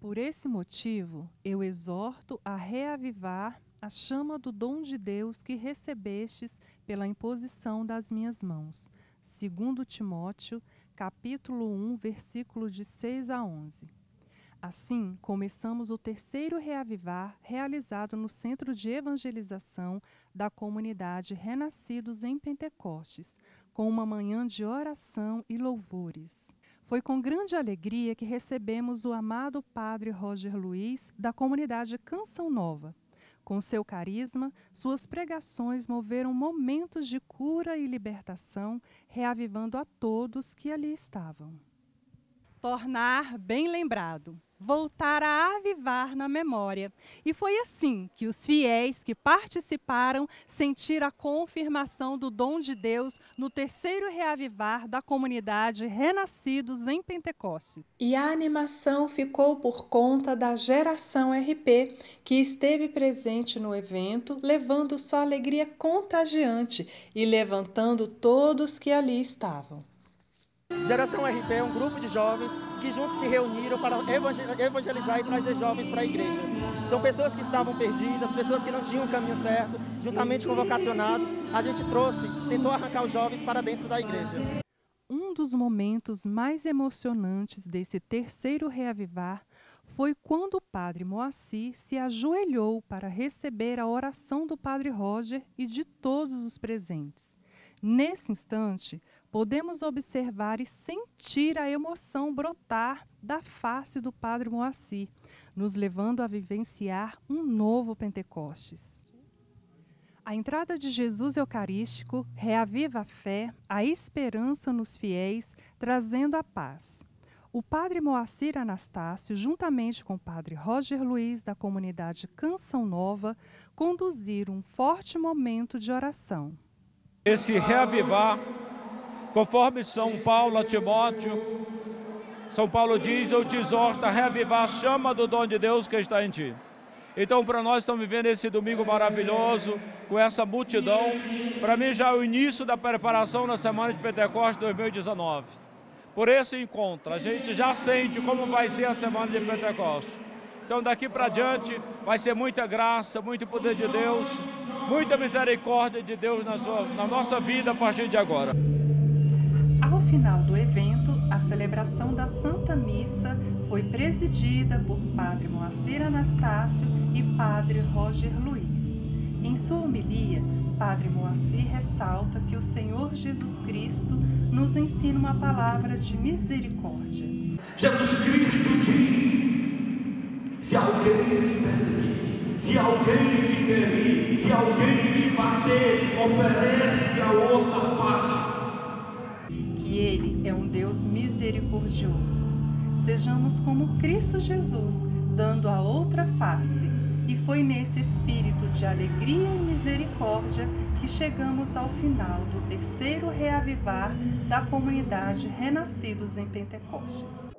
Por esse motivo, eu exorto a reavivar a chama do dom de Deus que recebestes pela imposição das minhas mãos. 2 Timóteo, capítulo 1, versículo de 6 a 11. Assim, começamos o terceiro reavivar realizado no Centro de Evangelização da comunidade Renascidos em Pentecostes, com uma manhã de oração e louvores. Foi com grande alegria que recebemos o amado Padre Roger Luiz, da comunidade Canção Nova. Com seu carisma, suas pregações moveram momentos de cura e libertação, reavivando a todos que ali estavam. Tornar bem lembrado, voltar a avivar na memória. E foi assim que os fiéis que participaram sentiram a confirmação do dom de Deus no terceiro reavivar da comunidade Renascidos em Pentecostes. E a animação ficou por conta da Geração RP, que esteve presente no evento, levando sua alegria contagiante e levantando todos que ali estavam. Geração RP é um grupo de jovens que juntos se reuniram para evangelizar e trazer jovens para a igreja. São pessoas que estavam perdidas, pessoas que não tinham o caminho certo, juntamente com vocacionados, a gente tentou arrancar os jovens para dentro da igreja. Um dos momentos mais emocionantes desse terceiro reavivar foi quando o Padre Moacir se ajoelhou para receber a oração do Padre Roger e de todos os presentes. Nesse instante, podemos observar e sentir a emoção brotar da face do Padre Moacir, nos levando a vivenciar um novo Pentecostes. A entrada de Jesus Eucarístico reaviva a fé, a esperança nos fiéis, trazendo a paz. O Padre Moacir Anastácio, juntamente com o Padre Roger Luiz, da comunidade Canção Nova, conduziram um forte momento de oração. Esse reavivar, conforme São Paulo a Timóteo, São Paulo diz, eu te exorto a reavivar a chama do dom de Deus que está em ti. Então, para nós, estamos vivendo esse domingo maravilhoso, com essa multidão. Para mim, já é o início da preparação na Semana de Pentecostes 2019. Por esse encontro, a gente já sente como vai ser a Semana de Pentecostes. Então, daqui para diante, vai ser muita graça, muito poder de Deus, muita misericórdia de Deus na nossa vida a partir de agora. Ao final do evento, a celebração da Santa Missa foi presidida por Padre Moacir Anastácio e Padre Roger Luiz. Em sua homilia, Padre Moacir ressalta que o Senhor Jesus Cristo nos ensina uma palavra de misericórdia. Jesus Cristo diz, se alguém te perseguir, se alguém te ferir, se alguém te bater, oferece a outra face. Que Ele é um Deus misericordioso. Sejamos como Cristo Jesus, dando a outra face. E foi nesse espírito de alegria e misericórdia que chegamos ao final do terceiro reavivar da comunidade Renascidos em Pentecostes.